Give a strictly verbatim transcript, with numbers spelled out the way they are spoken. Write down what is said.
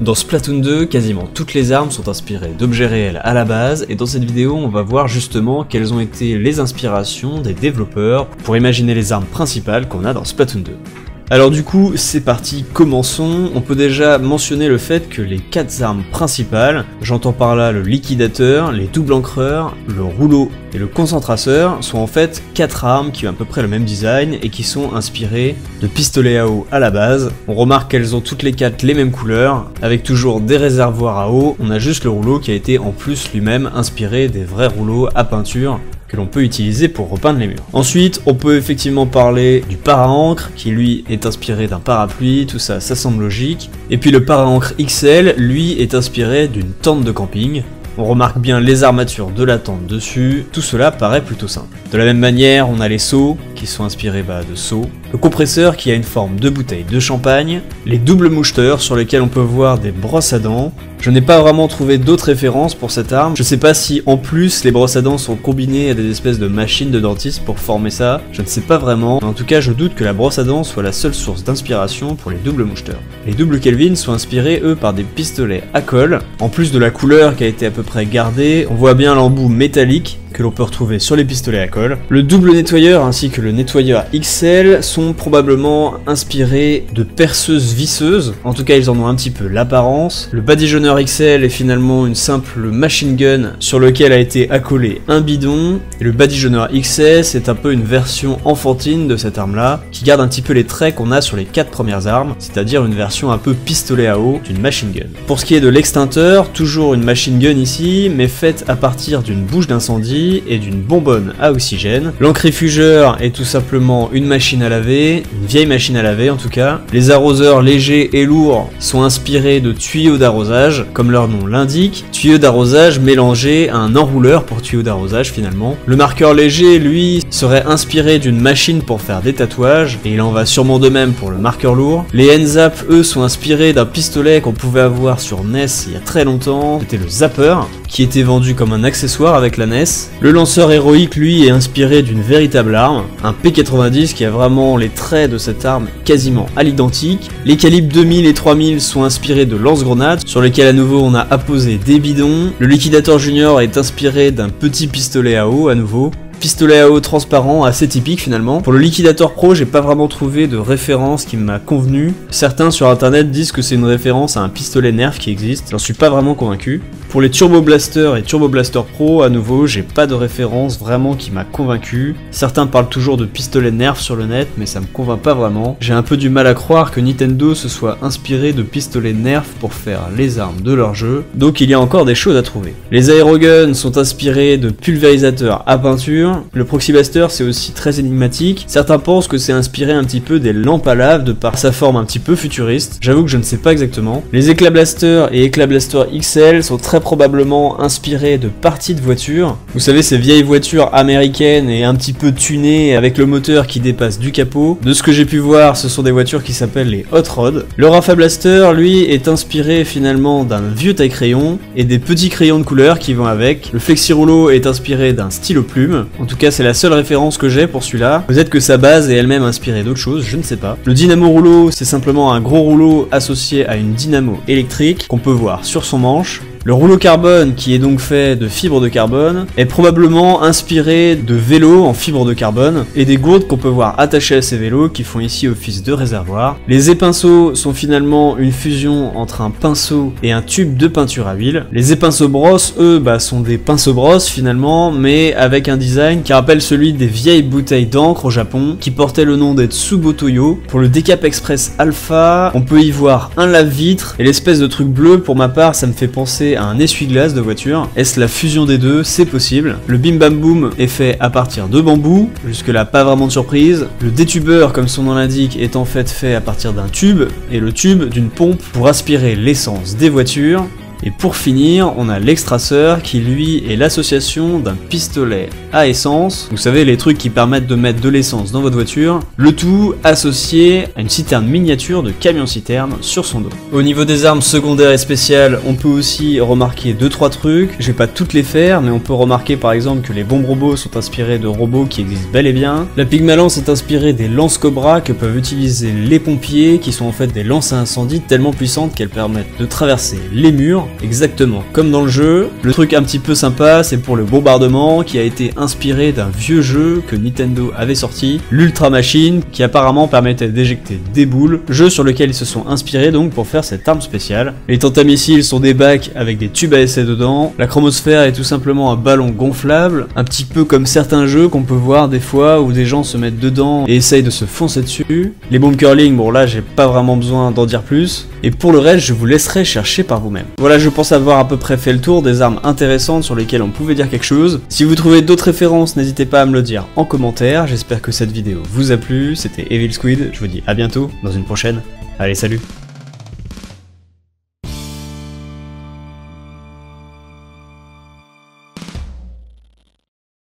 Dans Splatoon deux, quasiment toutes les armes sont inspirées d'objets réels à la base, et dans cette vidéo on va voir justement quelles ont été les inspirations des développeurs pour imaginer les armes principales qu'on a dans Splatoon deux. Alors du coup, c'est parti, commençons. On peut déjà mentionner le fait que les quatre armes principales, j'entends par là le liquidateur, les doubles encreurs, le rouleau et le concentrateur, sont en fait quatre armes qui ont à peu près le même design et qui sont inspirées de pistolets à eau à la base. On remarque qu'elles ont toutes les quatre les mêmes couleurs, avec toujours des réservoirs à eau. On a juste le rouleau qui a été en plus lui-même inspiré des vrais rouleaux à peinture que l'on peut utiliser pour repeindre les murs. Ensuite, on peut effectivement parler du para-encre, qui lui est inspiré d'un parapluie, tout ça, ça semble logique. Et puis le para-encre X L, lui, est inspiré d'une tente de camping. On remarque bien les armatures de la tente dessus, tout cela paraît plutôt simple. De la même manière, on a les seaux, qui sont inspirés bah, de seaux, le compresseur qui a une forme de bouteille de champagne, les doubles moucheteurs sur lesquels on peut voir des brosses à dents. Je n'ai pas vraiment trouvé d'autres références pour cette arme, je sais pas si en plus les brosses à dents sont combinées à des espèces de machines de dentiste pour former ça, je ne sais pas vraiment, en tout cas je doute que la brosse à dents soit la seule source d'inspiration pour les doubles moucheteurs. Les doubles Kelvin sont inspirés eux par des pistolets à colle, en plus de la couleur qui a été à peu près gardée, on voit bien l'embout métallique que l'on peut retrouver sur les pistolets à colle. Le double nettoyeur ainsi que le nettoyeur X L sont probablement inspirés de perceuses visseuses, en tout cas ils en ont un petit peu l'apparence. Le badigeonneur X L est finalement une simple machine gun sur lequel a été accolé un bidon, et le badigeonneur X S est un peu une version enfantine de cette arme là, qui garde un petit peu les traits qu'on a sur les quatre premières armes, c'est-à-dire une version un peu pistolet à eau d'une machine gun. Pour ce qui est de l'extincteur, toujours une machine gun ici, mais faite à partir d'une bouche d'incendie et d'une bonbonne à oxygène. L'encrifugeur est tout simplement une machine à laver, une vieille machine à laver en tout cas. Les arroseurs légers et lourds sont inspirés de tuyaux d'arrosage, comme leur nom l'indique. Tuyaux d'arrosage mélangés à un enrouleur pour tuyaux d'arrosage finalement. Le marqueur léger, lui, serait inspiré d'une machine pour faire des tatouages, et il en va sûrement de même pour le marqueur lourd. Les N zap, eux, sont inspirés d'un pistolet qu'on pouvait avoir sur N E S il y a très longtemps, c'était le zapper, qui était vendu comme un accessoire avec la N E S. Le lanceur héroïque, lui, est inspiré d'une véritable arme, un P quatre-vingt-dix qui a vraiment les traits de cette arme quasiment à l'identique. Les calibres deux mille et trois mille sont inspirés de lance-grenades, sur lesquels à nouveau on a apposé des bidons. Le liquidateur junior est inspiré d'un petit pistolet à eau à nouveau. Pistolet à eau transparent, assez typique finalement. Pour le liquidateur pro, j'ai pas vraiment trouvé de référence qui m'a convenu. Certains sur internet disent que c'est une référence à un pistolet Nerf qui existe, j'en suis pas vraiment convaincu. Pour les Turbo Blaster et Turbo Blaster Pro, à nouveau, j'ai pas de référence vraiment qui m'a convaincu. Certains parlent toujours de pistolet Nerf sur le net, mais ça me convainc pas vraiment. J'ai un peu du mal à croire que Nintendo se soit inspiré de pistolets Nerf pour faire les armes de leur jeu, donc il y a encore des choses à trouver. Les aéroguns sont inspirés de pulvérisateurs à peinture. Le Proxy Blaster, c'est aussi très énigmatique. Certains pensent que c'est inspiré un petit peu des lampes à lave de par sa forme un petit peu futuriste. J'avoue que je ne sais pas exactement. Les Éclats Blaster et Éclats Blaster X L sont très probablement inspirés de parties de voitures. Vous savez, ces vieilles voitures américaines et un petit peu tunées avec le moteur qui dépasse du capot. De ce que j'ai pu voir, ce sont des voitures qui s'appellent les Hot rods. Le Rafa Blaster, lui, est inspiré finalement d'un vieux taille-crayon et des petits crayons de couleur qui vont avec. Le Flexi-Rouleau est inspiré d'un stylo plume. En tout cas, c'est la seule référence que j'ai pour celui-là. Peut-être que sa base est elle-même inspirée d'autres choses, je ne sais pas. Le dynamo rouleau, c'est simplement un gros rouleau associé à une dynamo électrique qu'on peut voir sur son manche. Le rouleau carbone, qui est donc fait de fibres de carbone, est probablement inspiré de vélos en fibres de carbone et des gourdes qu'on peut voir attachées à ces vélos qui font ici office de réservoir. Les épinceaux sont finalement une fusion entre un pinceau et un tube de peinture à huile. Les épinceaux brosses, eux, bah, sont des pinceaux brosses finalement, mais avec un design qui rappelle celui des vieilles bouteilles d'encre au Japon, qui portaient le nom des Tsubotoyo. Pour le Decap Express Alpha, on peut y voir un lave-vitre et l'espèce de truc bleu, pour ma part, ça me fait penser à À un essuie-glace de voiture. Est-ce la fusion des deux? C'est possible. Le Bim Bam Boom est fait à partir de bambou, jusque-là pas vraiment de surprise. Le détubeur, comme son nom l'indique, est en fait fait à partir d'un tube, et le tube d'une pompe pour aspirer l'essence des voitures. Et pour finir, on a l'extraceur qui lui est l'association d'un pistolet à essence, vous savez les trucs qui permettent de mettre de l'essence dans votre voiture, le tout associé à une citerne miniature de camion-citerne sur son dos. Au niveau des armes secondaires et spéciales, on peut aussi remarquer deux trois trucs, je vais pas toutes les faire, mais on peut remarquer par exemple que les bombes robots sont inspirées de robots qui existent bel et bien, la pygmalance est inspirée des lances cobra que peuvent utiliser les pompiers, qui sont en fait des lances à incendie tellement puissantes qu'elles permettent de traverser les murs, exactement comme dans le jeu. Le truc un petit peu sympa, c'est pour le bombardement qui a été inspiré d'un vieux jeu que Nintendo avait sorti, l'Ultra Machine, qui apparemment permettait d'éjecter des boules, jeu sur lequel ils se sont inspirés donc pour faire cette arme spéciale. Les tentamissiles sont des bacs avec des tubes à essai dedans, la chromosphère est tout simplement un ballon gonflable, un petit peu comme certains jeux qu'on peut voir des fois où des gens se mettent dedans et essayent de se foncer dessus. Les bombes curling, bon là j'ai pas vraiment besoin d'en dire plus, et pour le reste je vous laisserai chercher par vous-même. Voilà, je pense avoir à peu près fait le tour des armes intéressantes sur lesquelles on pouvait dire quelque chose. Si vous trouvez d'autres références, n'hésitez pas à me le dire en commentaire. J'espère que cette vidéo vous a plu, c'était Evil Squid, je vous dis à bientôt dans une prochaine. Allez, salut!